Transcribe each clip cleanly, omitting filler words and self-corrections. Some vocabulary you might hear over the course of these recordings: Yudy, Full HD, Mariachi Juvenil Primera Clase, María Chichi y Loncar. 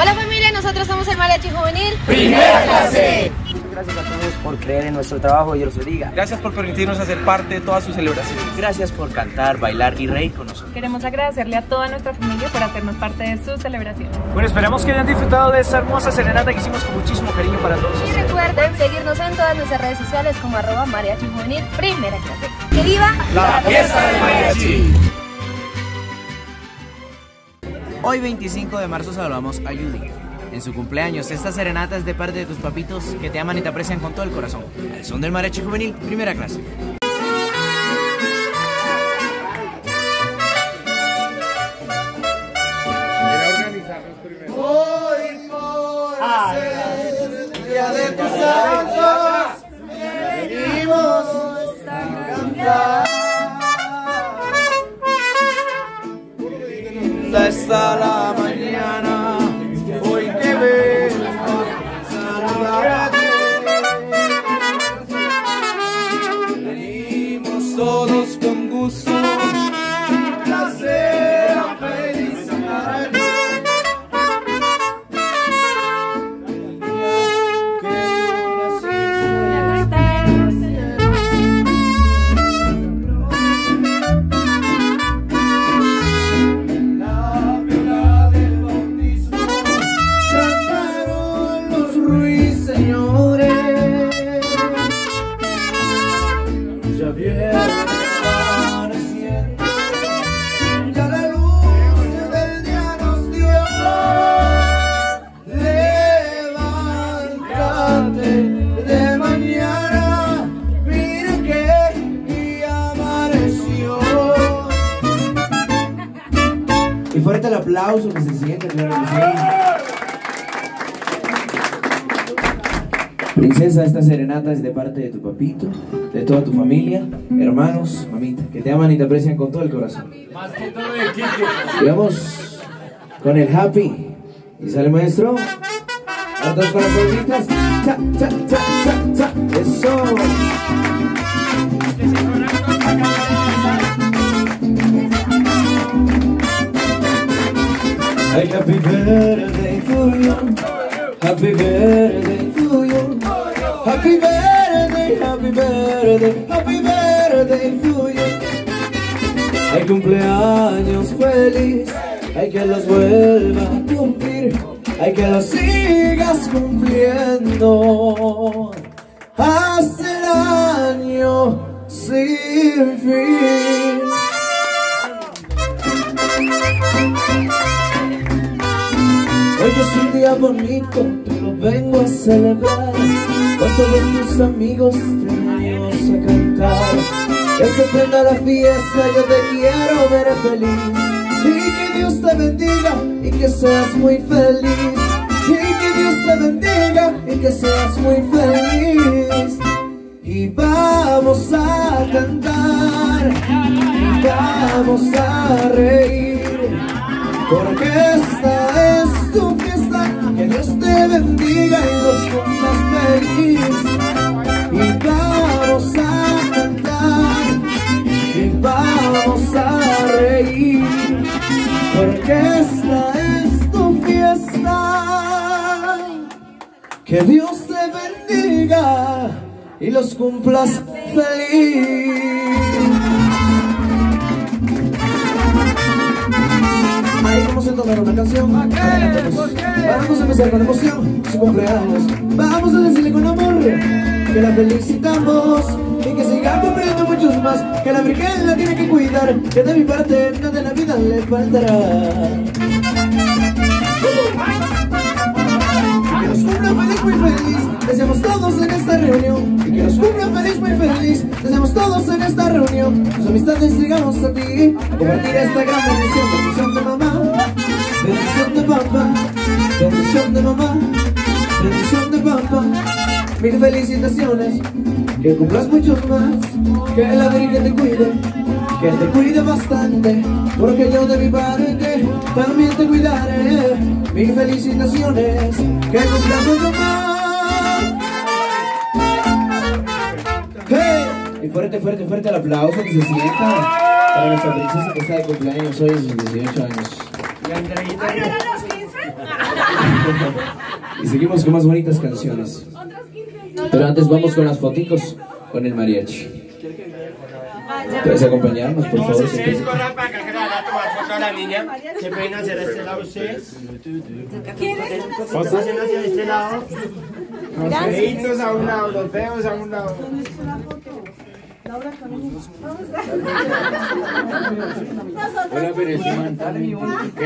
Hola familia, nosotros somos el Mariachi Juvenil Primera Clase. Gracias a todos por creer en nuestro trabajo, Dios los bendiga. Gracias por permitirnos hacer parte de todas sus celebraciones. Gracias por cantar, bailar y reír con nosotros. Queremos agradecerle a toda nuestra familia por hacernos parte de su celebración. Bueno, esperamos que hayan disfrutado de esta hermosa serenata que hicimos con muchísimo cariño para todos. Y recuerden seguirnos en todas nuestras redes sociales como @mariachijuvenilprimeraclase. ¡Que viva la fiesta del mariachi! Hoy 25 de marzo saludamos a Yudy en su cumpleaños. Esta serenata es de parte de tus papitos que te aman y te aprecian con todo el corazón. Al son del Mariachi Juvenil Primera Clase. Voy por el día de tus santos, venimos a cantar. Hasta la mañana, hoy te vengo a saludarte. Venimos todos con gusto, un placer a felicitarte. Fuerte el aplauso que se siente, claro que sí. Princesa, esta serenata es de parte de tu papito, de toda tu familia, hermanos, mamitas, que te aman y te aprecian con todo el corazón. Más que todo el equipo. Y vamos con el happy. Y sale el maestro. Hartas para las cha, cha, cha, cha, cha. Eso. Ay, happy birthday to you, happy birthday to you, happy birthday, happy birthday, happy birthday to you. Ay, cumpleaños feliz, ay, que los vuelva a cumplir, ay, que los sigas cumpliendo hasta el año sin fin. Hoy es un día bonito, te lo vengo a celebrar. Con todos tus amigos te venimos a cantar. Que se prenda la fiesta, yo te quiero ver feliz. Y que Dios te bendiga y que seas muy feliz. Y que Dios te bendiga y que seas muy feliz. Y vamos a cantar, y vamos a reír, porque esta es tu fiesta, que Dios te bendiga y nos cumplas feliz. Y vamos a cantar, y vamos a reír, porque esta es tu fiesta, que Dios te bendiga y los cumplas feliz. Vamos a tomar una canción, vamos a empezar con emoción su cumpleaños. Vamos a decirle con amor que la felicitamos y que siga cumpliendo muchos más. Que la Virgen la tiene que cuidar, que de mi parte nada de la vida le faltará. Y que nos cumpla feliz, muy feliz, deseamos todos en esta reunión. Y que nos cumpla feliz, muy feliz, deseamos todos en esta reunión. Tus amistades llegamos a ti, compartir esta gran bendición. Bendición de mamá, bendición de papá, bendición de mamá, bendición de papá. Mil felicitaciones, que cumplas muchos más, que la Virgen te cuide, que te cuide bastante, porque yo de mi parte también te cuidaré. Mil felicitaciones, que cumplas muchos más. ¡Hey! Y fuerte, fuerte, fuerte el aplauso que se sienta para nuestra princesa que está de cumpleaños hoy, a sus 18 años. ¿Y Andreita? ¿A los 15? Y seguimos con más bonitas canciones. Pero antes vamos con las foticos con el mariachi. ¿Puedes acompañarnos, por favor? Si es con la paca que la da tomar foto a la niña. ¿Qué pena hacer este lado ustedes? ¿Quién es? ¿Pasen hacia este lado? Los feitos a un lado, los feos a un lado.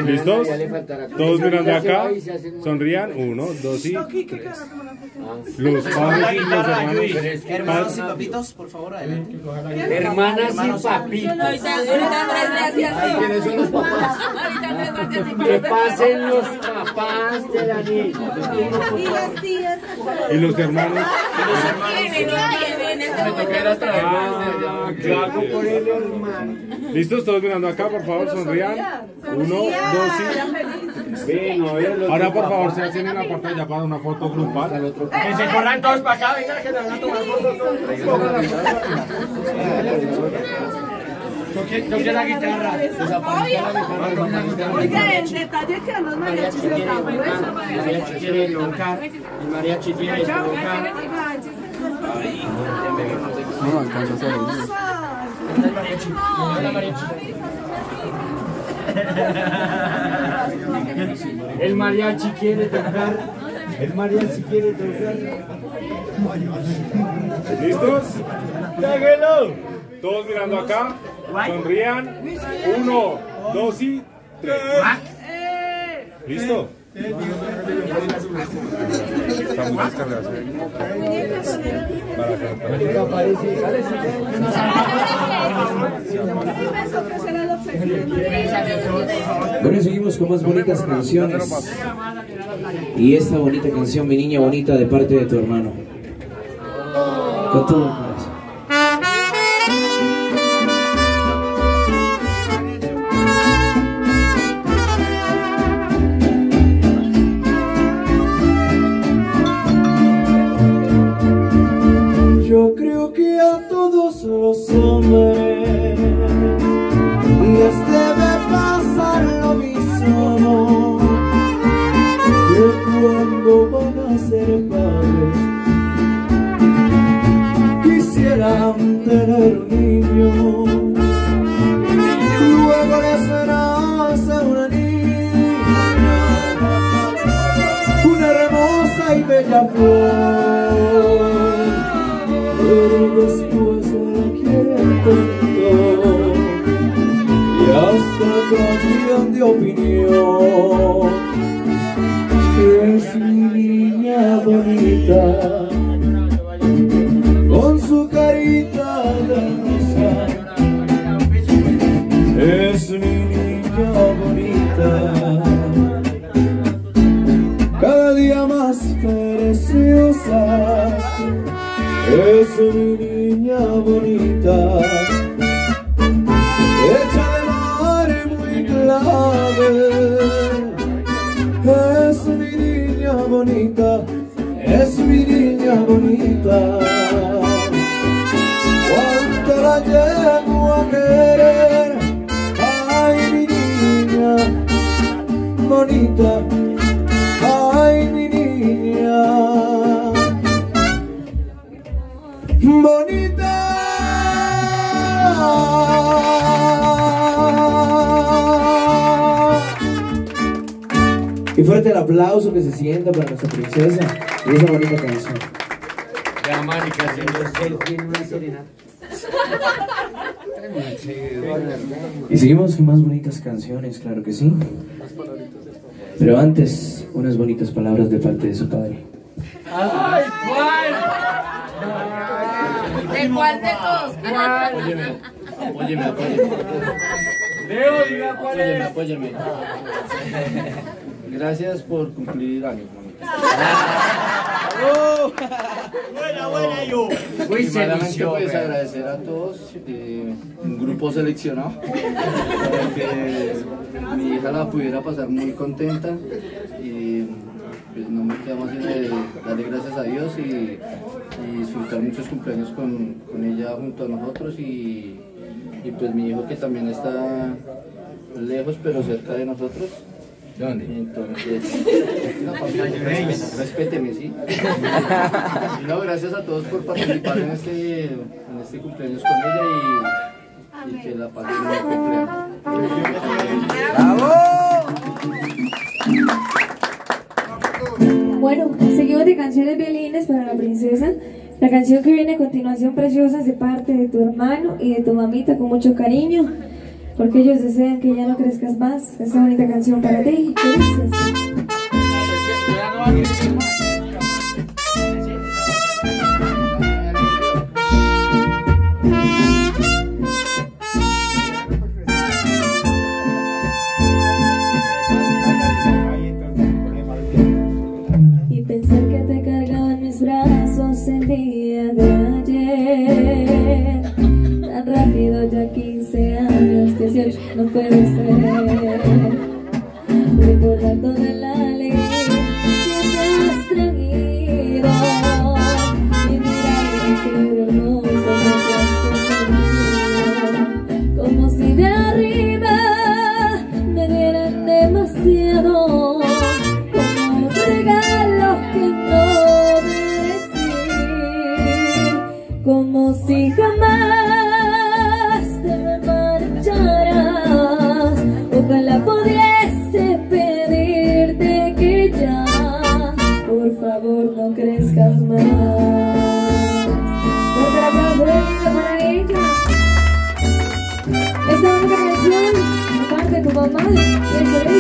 ¿Listos? Todos mirando acá. Sonrían. 1, 2 y 3. Los padres y los hermanos. Hermanos y papitos, por favor, adelante. Hermanas y papitos. ¿Quiénes son los papás? Que pasen los papás de la niña. Y los hermanos. Listos, todos mirando acá, por favor, sonrían. 1, 2 y 3. Ahora, por favor, se hacen en la pantalla para una foto grupal. Que se corran todos para acá, venga, que te van a tomar fotos. Toque la guitarra. Oiga, el detalle es que no es María Chichi y Loncar. María Chichi y Loncar. María Chichi y Loncar. No alcanza a ser el mariachi quiere tocar. El mariachi quiere tocar. ¿Listos? ¡Táguelo! Todos mirando acá. Sonrían. 1, 2 y 3. ¿Listo? Están muy descargadas. Bueno, seguimos con más bonitas canciones. Y esta bonita canción, Mi Niña Bonita, de parte de tu hermano. Con todo. Yo creo que a todos los hombres les debe pasar lo mismo, que cuando van a ser padres quisieran tener niños, luego les nace una niña, una hermosa y bella flor. Pero después la quieren tanto y hasta cambian de opinión. Es mi niña bonita, con su carita de rosa. Es mi niña bonita, cada día más preciosa. Es mi niña bonita, hecha de mar y muy clave. Es mi niña bonita, es mi niña bonita. Cuánto la llevo a querer, ay mi niña bonita, ay mi niña. Bonita. Y fuerte el aplauso que se sienta para nuestra princesa y esa bonita canción. Ya, Marica, tiene una serenata. Y seguimos con más bonitas canciones, claro que sí. Pero antes, unas bonitas palabras de parte de su padre. ¡Ay, cuál! ¿De cuál de todos? Apóyeme, apóyeme. Apóyeme. Gracias por cumplir años, buena yo. Muy sencillo. Pues agradecer a todos, un grupo seleccionado, para que mi hija la pudiera pasar muy contenta. Y pues no me queda más que darle gracias a Dios y disfrutar muchos cumpleaños con ella junto a nosotros y pues mi hijo que también está lejos pero cerca de nosotros ¿Dónde? Entonces, respéteme, ¿sí? No, gracias a todos por participar en este cumpleaños con ella y que la pasen en el cumpleaños. ¡Bravo! Bueno, seguimos de canciones bien lindas para la princesa. La canción que viene a continuación, preciosa, de parte de tu hermano y de tu mamita con mucho cariño, porque ellos desean que ya no crezcas más. Esta bonita canción para ti. ¿Qué dices? No puede ser, recordando de la alegría que te has traído, mi mirada siempre hermosa, me has consumido, como si de arriba me dieran demasiado, como un regalo que no merecí, como si jamás ojalá pudiese pedirte que ya, por favor, no crezcas más. Fuerte el aplauso para ella. Esta bonita canción, de parte de tu mamá, y el colegio.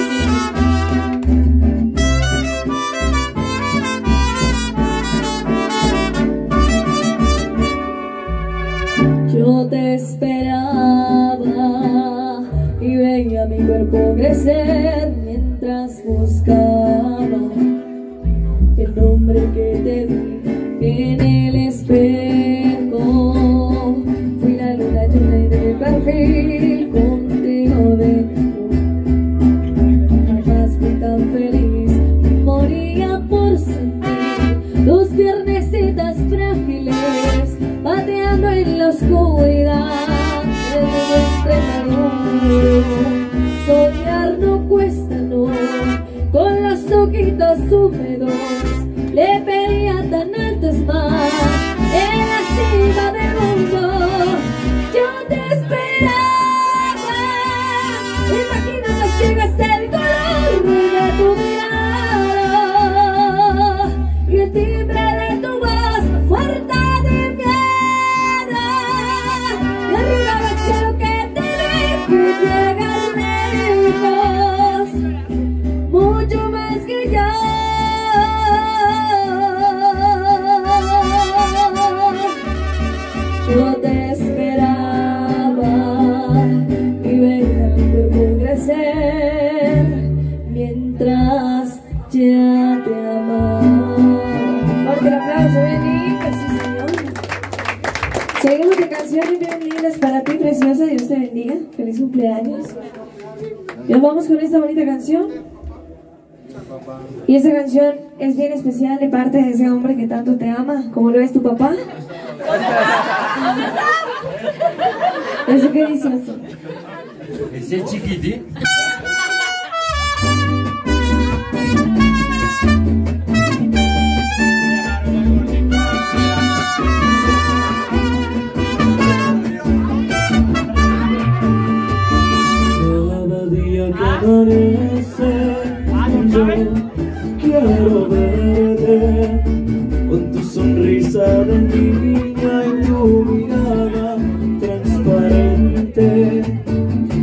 Mi cuerpo crecer mientras buscaba el nombre que te di en el espejo. Fui la luna llena y de perfil contigo dentro. Jamás fui tan feliz, moría por sentir tus piernecitas frágiles pateando en la oscuridad de tu entretenimiento. Soñar no cuesta, no, con los ojitos húmedos le pedía tan alto es más, en la cima del mundo yo te esperaba. Imagina que llegas el color de tu mirada y el timbre de tu voz, fuerte de piedra, y arriba del cielo que te vi que llegas. Para ti, preciosa, Dios te bendiga. Feliz cumpleaños. Nos vamos con esta bonita canción. Y esta canción es bien especial de parte de ese hombre que tanto te ama, como lo es tu papá. ¿Eso qué dice así? ¿Es el chiquitín? Quiero verte con tu sonrisa de niña y tu mirada transparente.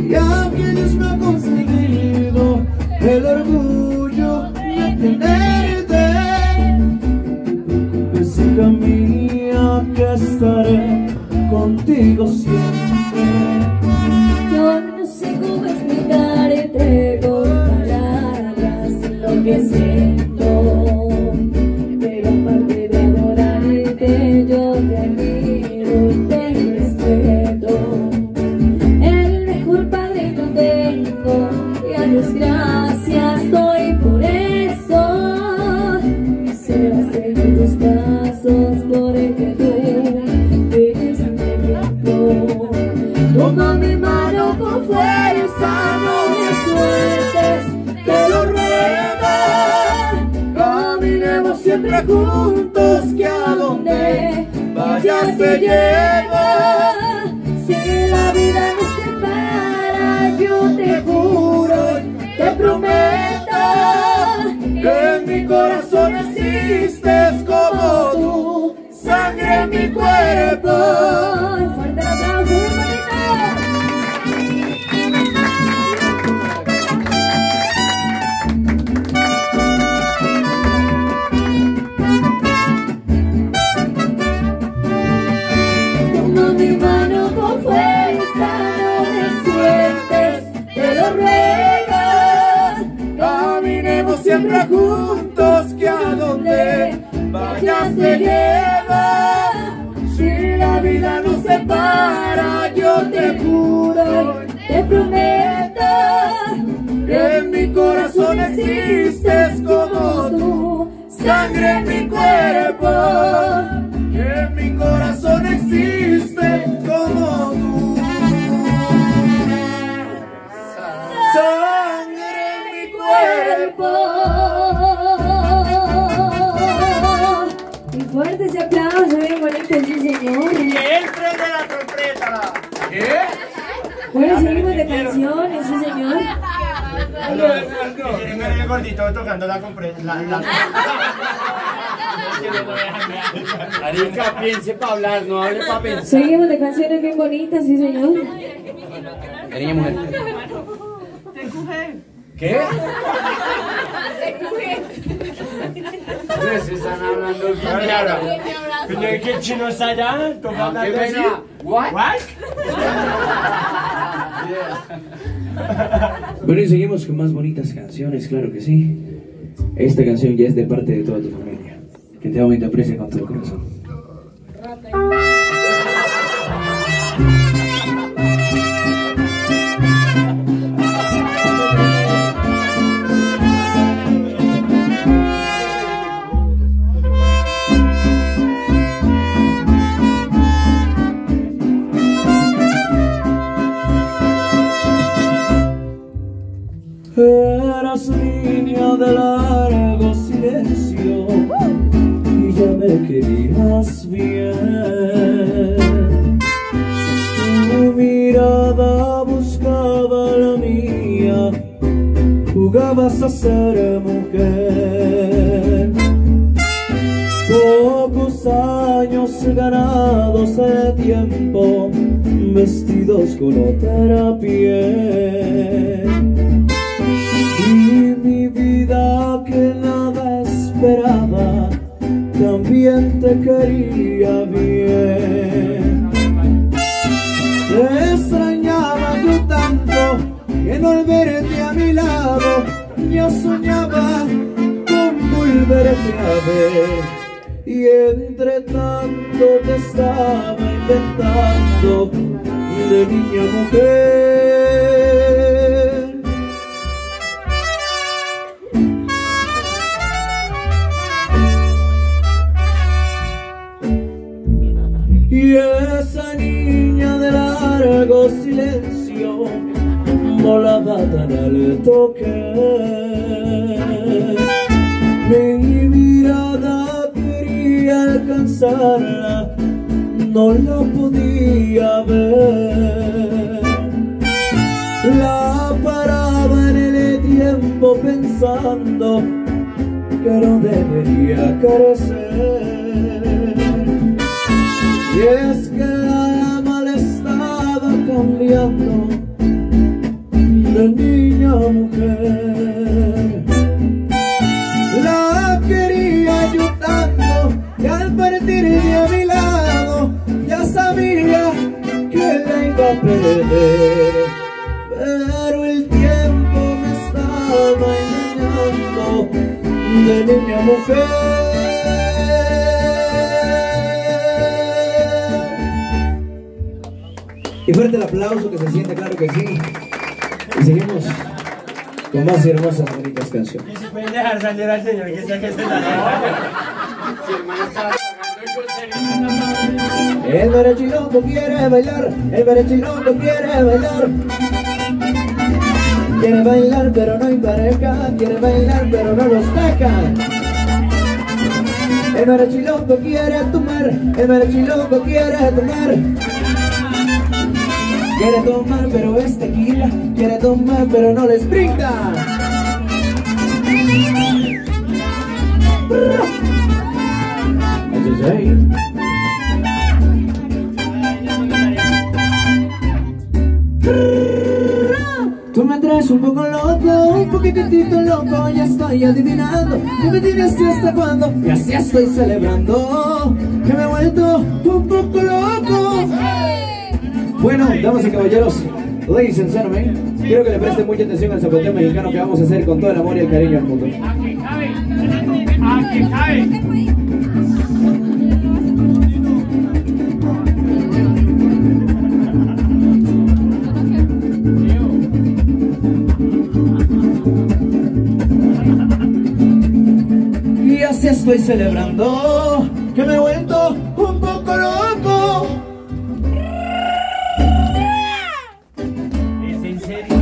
Ya que Dios me ha conseguido el orgullo de tenerte, pues hija mía que estaré contigo siempre. Que siento, pero aparte de adorarte yo te admiro y te respeto. El mejor padre no tengo y a Dios gracias doy por eso. Quisiera seguir tus pasos porque tú eres mi ejemplo. Toma mi mano con fuerza, no me sueltes, te lo ruego. siempre juntos, que a donde vaya se lleva. Si la vida nos separa, yo te juro, te prometo, que en mi corazón existes como tú, sangre en mi cuerpo. Siempre juntos, que a donde vayas te lleva. Si la vida nos separa, yo te juro, te prometo, que en mi corazón existes como tú, sangre en mi cuerpo. Que en mi corazón existes como tú, sangre en mi cuerpo. Fuerte ese aplauso, bien bonito, sí señor. Que entre de la trompeta. ¿Qué? Bueno, seguimos de canciones, sí señor. El gordito tocando la trompeta. Arica, piense para hablar, no hable para pensar. Seguimos de canciones bien bonitas, sí señor. Cariño, mujer. Te cogé. ¿Qué? Te cogé. Se están hablando pero es que el chino está allá, toma la así. What? Bueno, y seguimos con más bonitas canciones, claro que sí. Esta canción ya es de parte de toda tu familia, que te amo y te aprecio con todo el corazón. Eras niña de largo silencio y ya me querías bien. Tu mirada buscaba la mía, jugabas a ser mujer. Pocos años ganados de tiempo, vestidos con otra piel. Mi vida que nada esperaba, también te quería bien. Te extrañaba yo tanto, que no volverte a mi lado, yo soñaba con volverte a ver. Y entre tanto te estaba inventando de niña mujer. Y esa niña de largo silencio volaba tan alto que mi mirada quería alcanzarla, no la podía ver. La paraba en el tiempo pensando que no debería carecer. Y es que la mal estaba cambiando de niña a mujer. La quería yo tanto y al partirme a mi lado ya sabía que la iba a perder. Pero el tiempo me estaba engañando de niña a mujer. Y fuerte el aplauso que se siente, claro que sí. Y seguimos con más hermosas, bonitas canciones. Y si pueden dejar salir al señor que sea que se la deja. Si hermano estaba sacando el mariachi quiere bailar, el mariachi quiere bailar. Quiere bailar pero no hay pareja, quiere bailar pero no los dejan. El mariachi loco quiere tomar, el mariachi loco quiere tomar. Quiere tomar pero es tequila, quiere tomar pero no les brinda. Tú me traes un poco loco, un poquitito loco, ya estoy adivinando. Tú me tienes hasta cuando, y así estoy celebrando que me he vuelto un poco loco. Bueno, damas y caballeros, ladies and gentlemen, quiero que le presten mucha atención al zapateo mexicano que vamos a hacer con todo el amor y el cariño del mundo. Y así estoy celebrando que me he vuelto un poco loco. ¿Es en serio?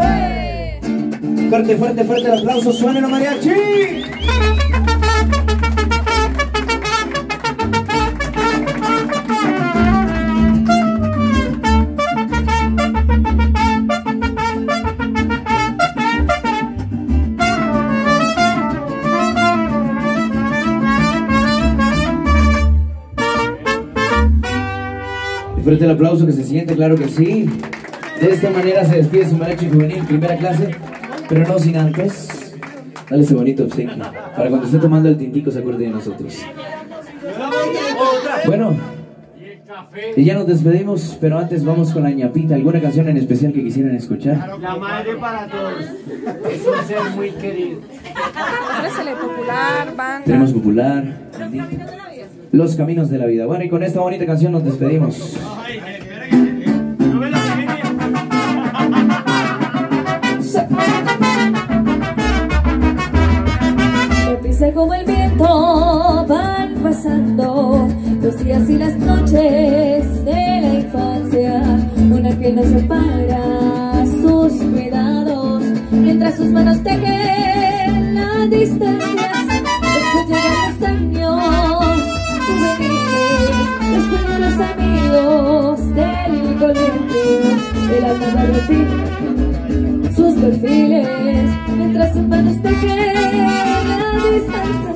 ¡Hey! Fuerte, fuerte, fuerte el aplauso, suena los mariachi. Frente al aplauso que se siente, claro que sí. De esta manera se despide su mariachi juvenil primera clase, pero no sin antes dale ese bonito obsequio para cuando esté tomando el tintico se acuerde de nosotros. Bueno, y ya nos despedimos, pero antes vamos con la ñapita. ¿Alguna canción en especial que quisieran escuchar? La madre para todos. Es un ser muy querido. Popular, banda. Tenemos popular. Los caminos de la vida. Bueno, y con esta bonita canción nos despedimos. Deprisa como el viento van pasando los días y las noches de la infancia. Una que no separa sus cuidados mientras sus manos tejen la distancia. Después llegan los años juveniles, los buenos amigos del colegio, el alma va a repetir sus perfiles mientras sus manos tejen la distancia.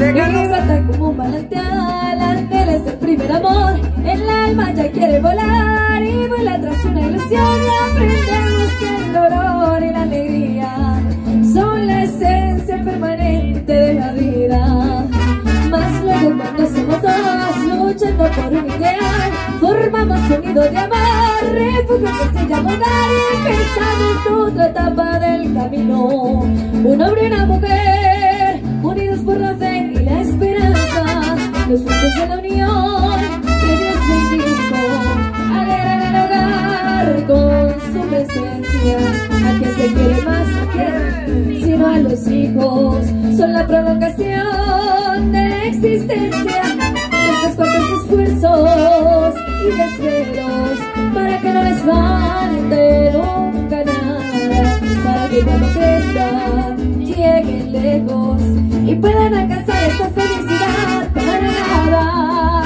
Y rata como un balanteada las velas del primer amor, el alma ya quiere volar y vuela tras una ilusión. Y aprendemos que el dolor y la alegría son la esencia permanente de la vida. Más luego cuando somos dos, luchando por un ideal, formamos un nido de amor, refugio que se llama hogar. Y empezamos otra etapa del camino, un hombre y una mujer, unidos por la fe y la esperanza. Los frutos de la unión que Dios bendijo alegran el hogar con su presencia. ¿A quién se quiere más? ¿A quién? Sino a los hijos, son la prolongación de la existencia. Estos cuantos esfuerzos y desvelos para que no les falte nunca nada, para que cuando crezcan lleguen lejos y puedan alcanzar esta felicidad para nada.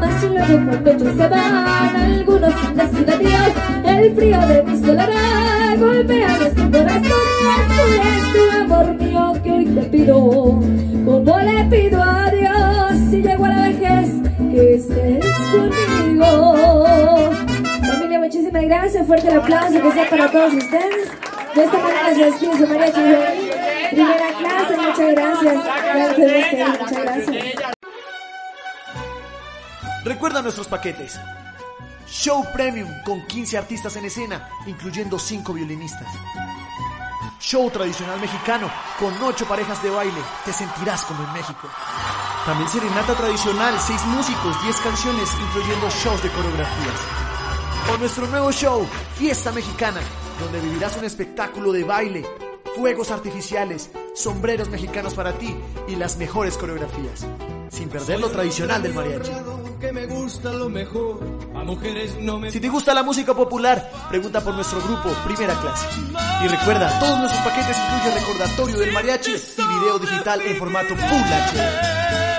Mas luego cuando ellos se van, algunos sin decir adiós, el frío de mi soledad golpea nuestro corazón. Es tu amor mío que hoy te pido, como le pido a Dios, si llego a la vejez, que estés conmigo. Familia, muchísimas gracias, fuerte el aplauso que sea para todos ustedes. De esta manera se despide su mariachi juvenil primera clase, muchas gracias. Gracias a ustedes, muchas gracias. Recuerda nuestros paquetes. Show Premium con 15 artistas en escena, incluyendo 5 violinistas. Show tradicional mexicano con 8 parejas de baile, te sentirás como en México. También serenata tradicional, 6 músicos, 10 canciones, incluyendo shows de coreografías. O nuestro nuevo show, Fiesta Mexicana, donde vivirás un espectáculo de baile, fuegos artificiales, sombreros mexicanos para ti y las mejores coreografías, sin perder lo tradicional del mariachi. Que me gusta lo mejor, a mujeres no me... Si te gusta la música popular, pregunta por nuestro grupo Primera Clase. Y recuerda, todos nuestros paquetes incluyen recordatorio del mariachi y video digital en formato Full HD.